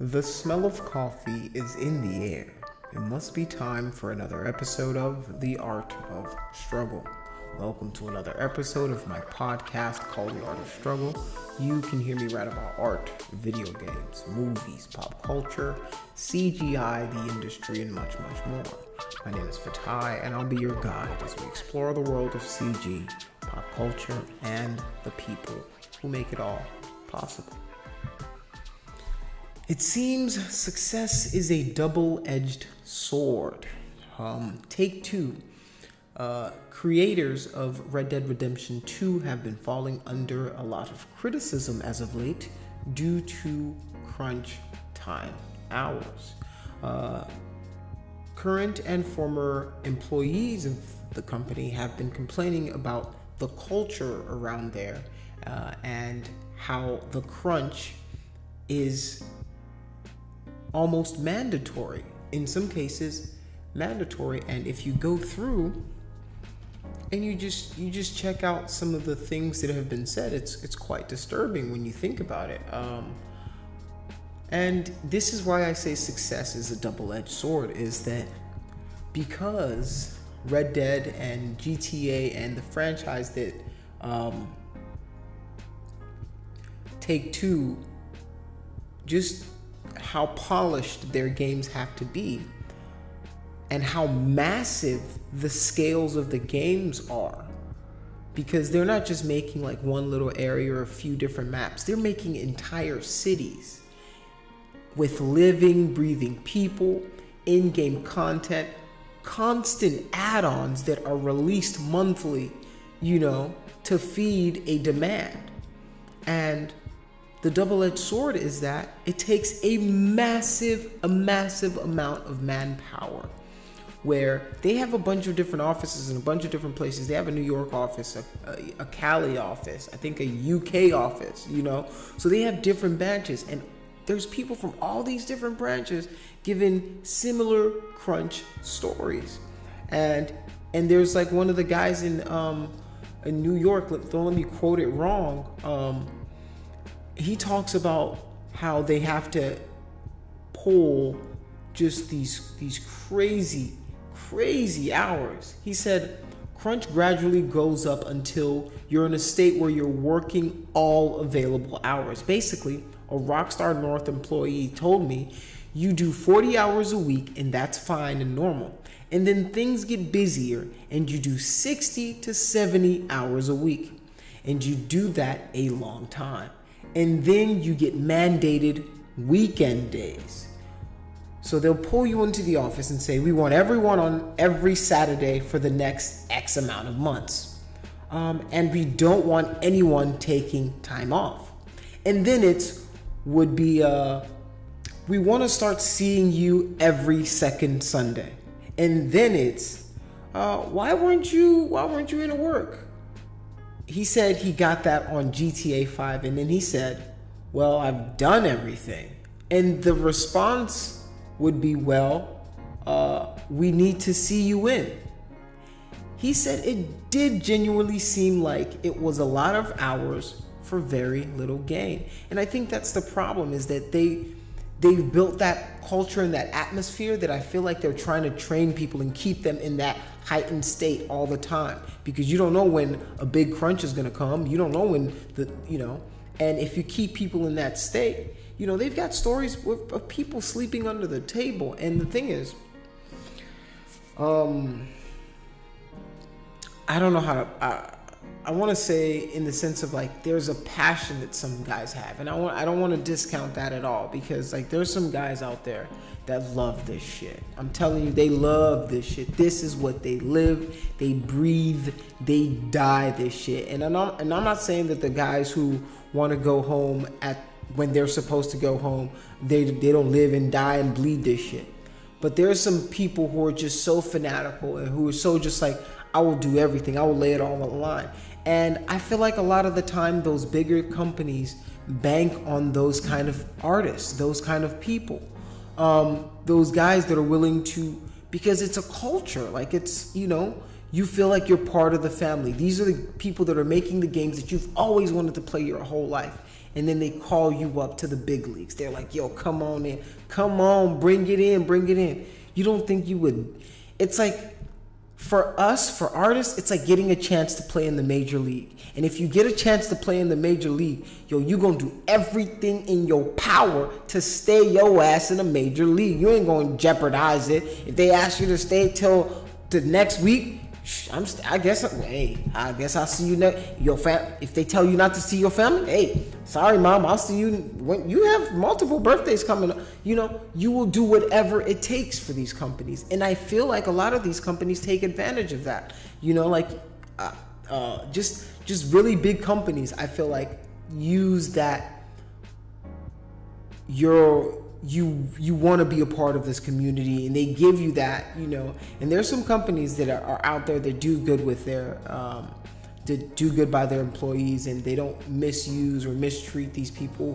The smell of coffee is in the air. It must be time for another episode of The Art of Struggle. Welcome to another episode of my podcast called The Art of Struggle. You can hear me write about art, video games, movies, pop culture, CGI, the industry, and much, much more. My name is Fatai, and I'll be your guide as we explore the world of CG, pop culture, and the people who make it all possible. It seems success is a double-edged sword. Take Two, creators of Red Dead Redemption 2 have been falling under a lot of criticism as of late due to crunch time hours. Current and former employees of the company have been complaining about the culture around there and how the crunch is almost mandatory, in some cases mandatory. And if you go through and you just check out some of the things that have been said, it's quite disturbing when you think about it. And this is why I say success is a double-edged sword, is that because Red Dead and GTA and the franchise that Take Two, just how polished their games have to be and how massive the scales of the games are, because they're not just making like one little area or a few different maps. They're making entire cities with living, breathing people, in-game content, constant add-ons that are released monthly, you know, to feed a demand. And the double-edged sword is that it takes a massive amount of manpower, where they have a bunch of different offices in a bunch of different places. They have a New York office, a Cali office, I think a UK office, you know? So they have different branches, and there's people from all these different branches giving similar crunch stories. And there's like one of the guys in New York, don't let me quote it wrong, he talks about how they have to pull just these crazy hours. He said, crunch gradually goes up until you're in a state where you're working all available hours. Basically, a Rockstar North employee told me, you do 40 hours a week and that's fine and normal. And then things get busier and you do 60 to 70 hours a week. And you do that a long time. And then you get mandated weekend days. So they'll pull you into the office and say, we want everyone on every Saturday for the next X amount of months. And we don't want anyone taking time off. And then we want to start seeing you every second Sunday. And then why weren't you in work? He said he got that on GTA 5, and then he said, well, I've done everything. And the response would be, well, we need to see you in. He said it did genuinely seem like it was a lot of hours for very little gain. And I think that's the problem, is that they've built that culture and that atmosphere that I feel like they're trying to train people and keep them in that heightened state all the time, because you don't know when a big crunch is going to come. You don't know when and if you keep people in that state, you know, they've got stories of people sleeping under the table. And the thing is, I don't know how to, I want to say in the sense of like, there's a passion that some guys have, and I don't want to discount that at all, because like there's some guys out there that love this shit. I'm telling you, they love this shit. This is what they live, they breathe, they die this shit. And I'm not saying that the guys who want to go home when they're supposed to go home, they don't live and die and bleed this shit. But there's some people who are just so fanatical and who are so just like, I will do everything. I will lay it all on the line. And I feel like a lot of the time, those bigger companies bank on those kind of artists, those kind of people, those guys that are willing to, because it's a culture. Like it's, you know, you feel like you're part of the family. These are the people that are making the games that you've always wanted to play your whole life. and then they call you up to the big leagues. They're like, yo, come on in. Come on, bring it in, bring it in. You don't think you would? It's like, for us, for artists, it's like getting a chance to play in the major league. And if you get a chance to play in the major league, yo, you gonna do everything in your power to stay your ass in the major league. You ain't gonna jeopardize it. If they ask you to stay till the next week, I guess I'll see you next. If they tell you not to see your family, hey, sorry, mom, I'll see you when you have multiple birthdays coming up. You know, you will do whatever it takes for these companies, and I feel like a lot of these companies take advantage of that. You know, like just really big companies. I feel like use that. You want to be a part of this community, and they give you that, you know. And there's some companies that are out there that do good with their that do good by their employees, and they don't misuse or mistreat these people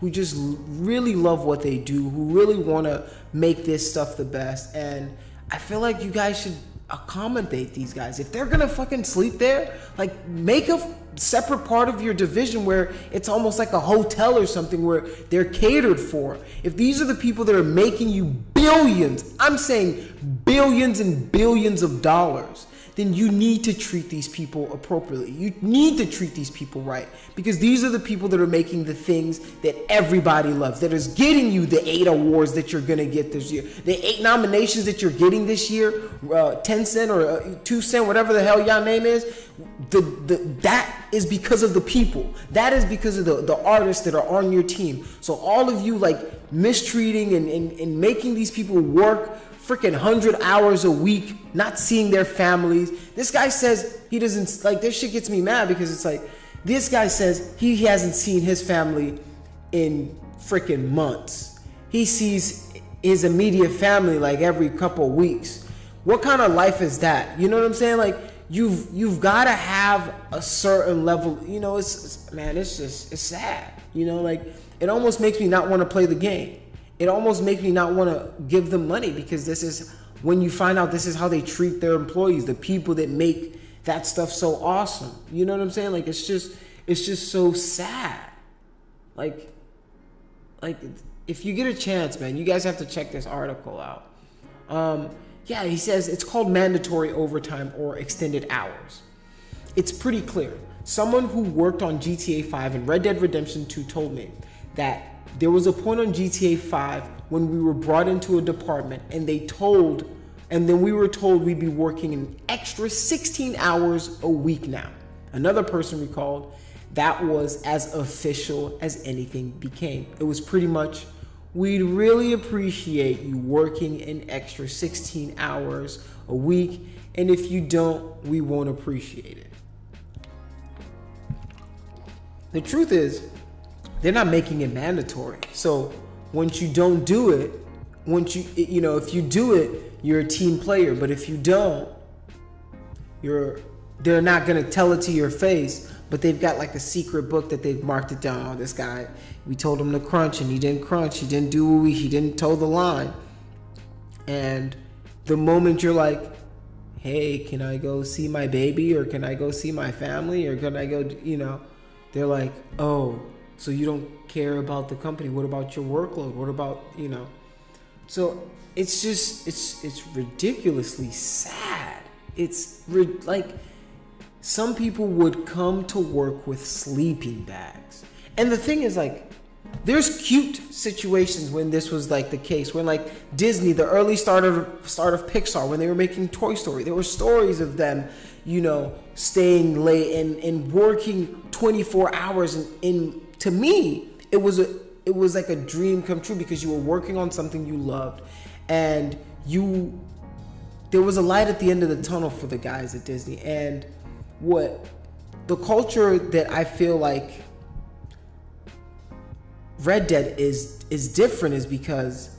who just really love what they do, who really want to make this stuff the best. And I feel like you guys should accommodate these guys. If they're gonna fucking sleep there, like, make a separate part of your division where it's almost like a hotel or something where they're catered for. If these are the people that are making you billions, I'm saying billions and billions of dollars, then you need to treat these people appropriately. You need to treat these people right, because these are the people that are making the things that everybody loves, that is getting you the 8 awards that you're going to get this year, the 8 nominations that you're getting this year, 10 cent or 2 cent, whatever the hell y'all name is. That is because of the people. That is because of the artists that are on your team. So all of you, like, mistreating and making these people work freaking 100 hours a week, not seeing their families. This guy says he doesn't, like, this shit gets me mad, because it's like, this guy says he hasn't seen his family in freaking months. He sees his immediate family like every couple weeks. What kind of life is that? You know what I'm saying? Like, you've got to have a certain level, you know. Man, it's just, it's sad, you know. Like, it almost makes me not want to play the game. It almost makes me not want to give them money, because this is, when you find out this is how they treat their employees, the people that make that stuff so awesome. You know what I'm saying? Like, it's just so sad. Like, if you get a chance, man, you guys have to check this article out. Yeah, he says it's called mandatory overtime or extended hours. It's pretty clear. Someone who worked on GTA 5 and Red Dead Redemption 2 told me that there was a point on GTA 5 when we were brought into a department, and then we were told we'd be working an extra 16 hours a week now. Another person recalled that was as official as anything became. It was pretty much, we'd really appreciate you working an extra 16 hours a week, and if you don't, we won't appreciate it. The truth is, they're not making it mandatory. So once you don't do it, you know, if you do it, you're a team player. But if you don't, they're not going to tell it to your face. But they've got like a secret book that they've marked it down. Oh, this guy, we told him to crunch and he didn't crunch. He didn't do what he didn't toe the line. And the moment you're like, hey, can I go see my baby, or can I go see my family, or can I go, you know, they're like, oh, so you don't care about the company. What about your workload? What about, you know? So it's just, it's ridiculously sad. It's like, some people would come to work with sleeping bags. And the thing is, like, there's cute situations when this was like the case, when like Disney, the early start of Pixar, when they were making Toy Story, there were stories of them, you know, staying late and working 24 hours in to me, it was like a dream come true, because you were working on something you loved, and there was a light at the end of the tunnel for the guys at Disney. And what the culture that I feel like Red Dead is different is because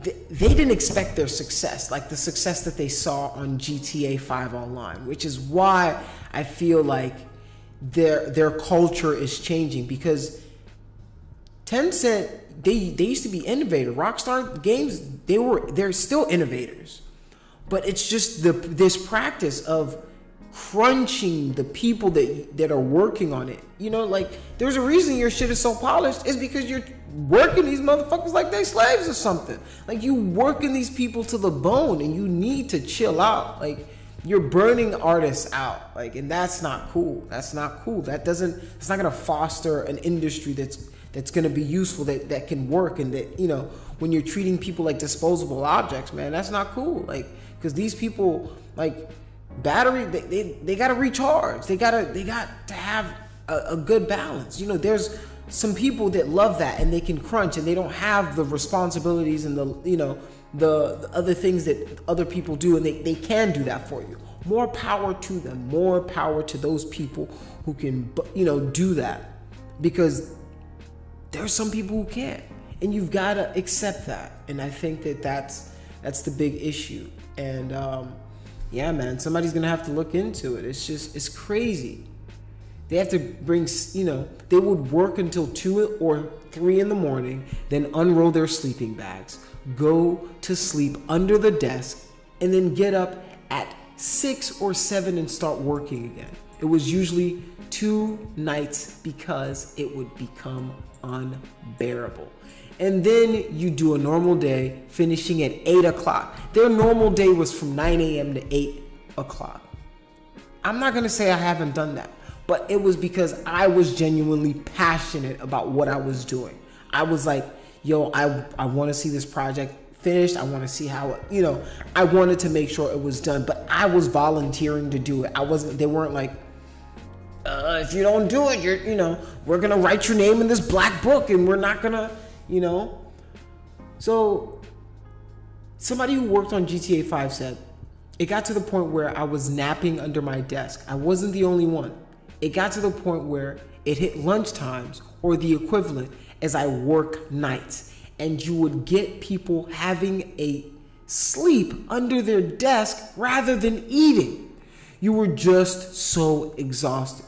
they didn't expect their success, like the success that they saw on GTA 5 Online, which is why I feel like their culture is changing. Because Tencent, they used to be innovators. Rockstar Games, they're still innovators, but it's just this practice of crunching the people that are working on it. You know, like, there's a reason your shit is so polished. It's because you're working these motherfuckers like they slaves or something. Like, you working these people to the bone, and you need to chill out. Like, you're burning artists out. Like, and that's not cool. That's not cool. That doesn't, it's not going to foster an industry that's going to be useful, that can work. And that, you know, when you're treating people like disposable objects, man, that's not cool. Like, because these people, like, battery, they got to recharge. They got to have a good balance. You know, there's some people that love that, and they can crunch, and they don't have the responsibilities and the, you know, the other things that other people do, and they can do that for you. More power to them, more power to those people who can, you know, do that, because there's some people who can't, and you've got to accept that. And I think that's the big issue. And yeah, man, somebody's gonna have to look into it. It's just, it's crazy. They have to bring, you know, they would work until 2 or 3 in the morning, then unroll their sleeping bags, go to sleep under the desk, and then get up at 6 or 7 and start working again. It was usually 2 nights because it would become unbearable. And then you do a normal day finishing at 8 o'clock. Their normal day was from 9 a.m. to 8 o'clock. I'm not going to say I haven't done that, but it was because I was genuinely passionate about what I was doing. I was like, yo, I want to see this project finished. I want to see how, it, you know, I wanted to make sure it was done, but I was volunteering to do it. I wasn't, they weren't like, if you don't do it, you're, you know, we're going to write your name in this black book, and we're not going to, you know. So somebody who worked on GTA 5 said, it got to the point where I was napping under my desk. I wasn't the only one. It got to the point where it hit lunch times or the equivalent as I work nights, and you would get people having a sleep under their desk rather than eating. You were just so exhausted.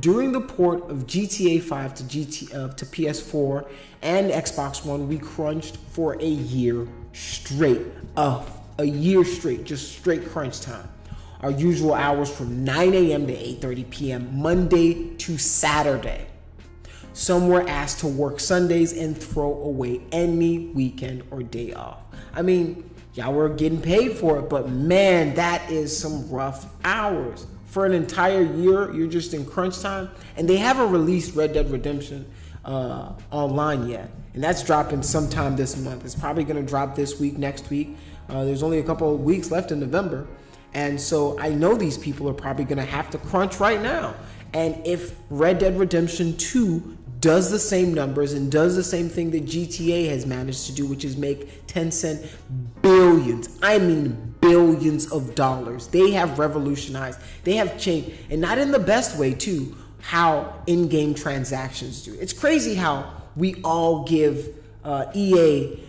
During the port of GTA 5 to PS4 and Xbox One, we crunched for a year straight. A year straight, just straight crunch time. Our usual hours from 9 a.m. to 8:30 p.m. Monday to Saturday. Some were asked to work Sundays and throw away any weekend or day off. I mean, y'all were getting paid for it, but man, that is some rough hours. For an entire year, you're just in crunch time. And they haven't released Red Dead Redemption online yet. And that's dropping sometime this month. It's probably going to drop this week, next week. There's only a couple of weeks left in November. And so I know these people are probably going to have to crunch right now. And if Red Dead Redemption 2 does the same numbers and does the same thing that GTA has managed to do, which is make Tencent billions, I mean billions of dollars. They have revolutionized. They have changed, and not in the best way too, how in-game transactions do. It's crazy how we all give EA,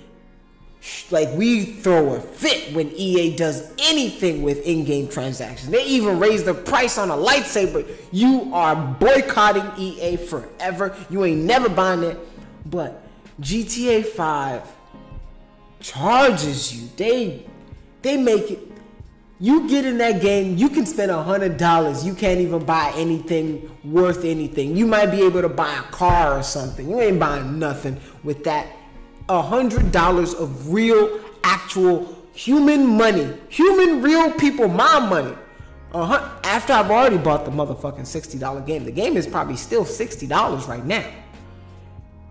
like we throw a fit when EA does anything with in-game transactions. They even raise the price on a lightsaber. You are boycotting EA forever. You ain't never buying it. But GTA 5 charges you. They make it, you get in that game, you can spend $100. You can't even buy anything worth anything. You might be able to buy a car or something. You ain't buying nothing with that $100 of real, actual human money. Human, real people, my money. After I've already bought the motherfucking $60 game. The game is probably still $60 right now.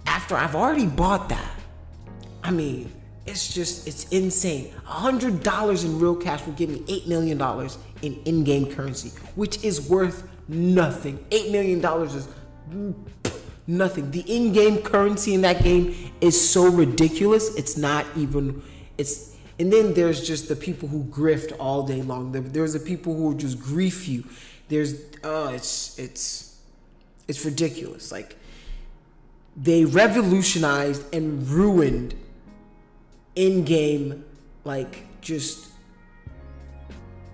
After I've already bought that, I mean, it's just, it's insane. $100 in real cash will give me $8 million in in-game currency, which is worth nothing. $8 million is nothing. The in-game currency in that game is so ridiculous. It's not even, it's, and then there's just the people who grift all day long. There's the people who just grief you. There's, it's ridiculous. Like, they revolutionized and ruined in-game, like just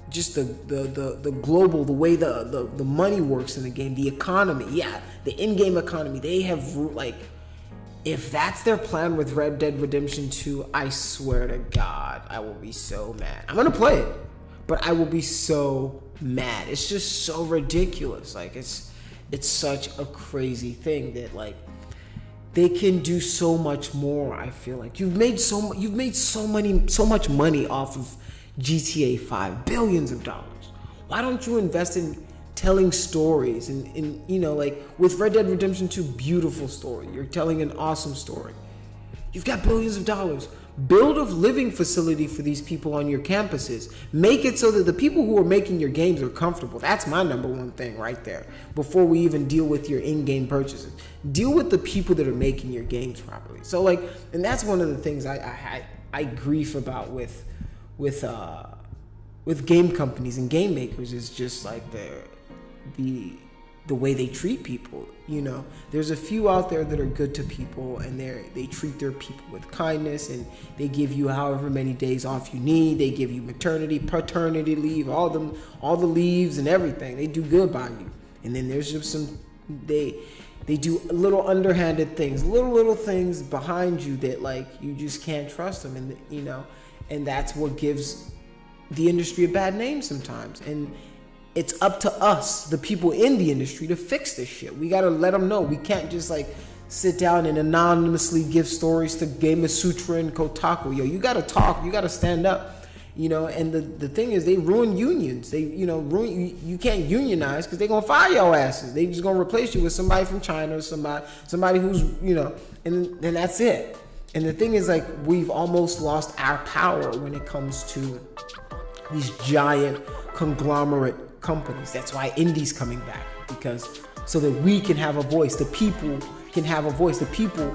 the global, the way the money works in the game, the economy. Yeah, the in-game economy. They have, like, if that's their plan with Red Dead Redemption 2, I swear to God, I will be so mad. I'm gonna play it, but I will be so mad. It's just so ridiculous. Like, it's such a crazy thing that, like, they can do so much more. I feel like you've made so much money off of GTA 5, billions of dollars. Why don't you invest in telling stories? And you know, like with Red Dead Redemption 2, beautiful story. You're telling an awesome story. You've got billions of dollars. Build a living facility for these people on your campuses. Make it so that the people who are making your games are comfortable. That's my #1 thing right there. Before we even deal with your in-game purchases, deal with the people that are making your games properly. So like, and that's one of the things I grief about with game companies and game makers, is just like the way they treat people. You know, there's a few out there that are good to people, and they treat their people with kindness, and they give you however many days off you need. They give you maternity, paternity leave, all the leaves and everything. They do good by you. And then there's just some, they do little underhanded things, little things behind you that, like, you just can't trust them. And you know, and that's what gives the industry a bad name sometimes. And it's up to us, the people in the industry, to fix this shit. We gotta let them know. We can't just like sit down and anonymously give stories to Gamasutra and Kotaku. Yo, you gotta talk. You gotta stand up. You know, and the thing is, they ruin unions. They, you know, you can't unionize because they're gonna fire your asses. They just gonna replace you with somebody from China or somebody who's, you know, and then that's it. And the thing is, like, we've almost lost our power when it comes to these giant conglomerate companies. That's why indie's coming back, because so that we can have a voice, the people can have a voice, the people.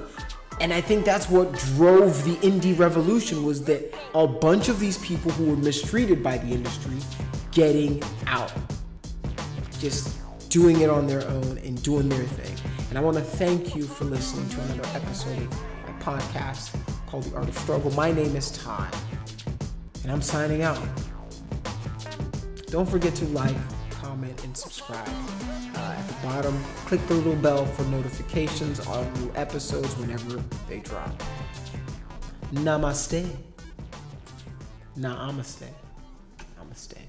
And I think that's what drove the indie revolution, was that a bunch of these people who were mistreated by the industry getting out, just doing it on their own and doing their thing. And I want to thank you for listening to another episode of my podcast called The Art of Struggle. My name is Ty, and I'm signing out. Don't forget to like, comment, and subscribe. At the bottom, click the little bell for notifications on new episodes whenever they drop. Namaste. Namaste. Namaste.